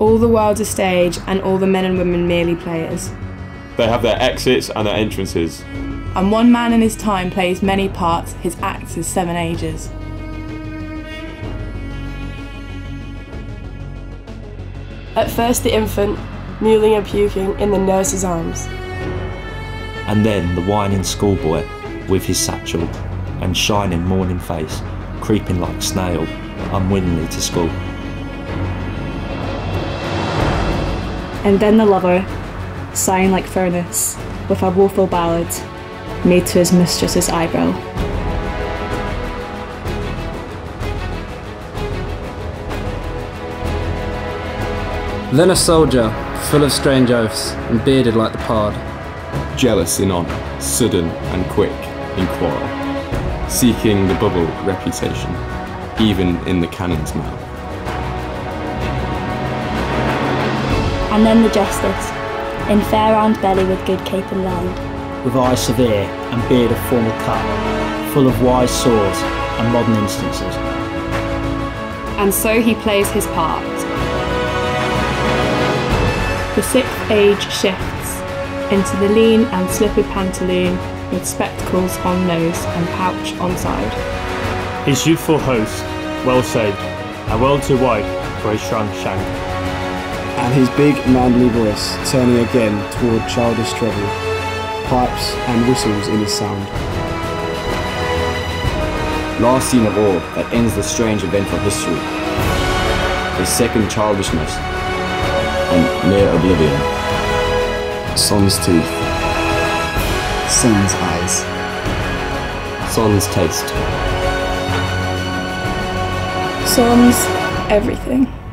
All the world's a stage, and all the men and women merely players. They have their exits and their entrances. And one man in his time plays many parts, his acts is 7 ages. At first the infant, mewling and puking in the nurse's arms. And then the whining schoolboy with his satchel and shining morning face, creeping like snail, unwillingly to school. And then the lover, sighing like furnace, with a woeful ballad, made to his mistress's eyebrow. Then a soldier, full of strange oaths, and bearded like the pard. Jealous in honour, sudden and quick in quarrel, seeking the bubble reputation, even in the cannon's mouth. And then the jesters, in fair round belly with good cape and land, with eyes severe and beard of formal cut, full of wise swords and modern instances. And so he plays his part. The 6th age shifts into the lean and slippered pantaloon with spectacles on nose and pouch on side. His youthful host, well saved, and well too wide for his shrunk shank. And his big manly voice turning again toward childish treble, pipes and whistles in his sound. Last scene of all that ends the strange eventful history, his second childishness and mere oblivion. Son's teeth, son's eyes, son's taste, son's everything.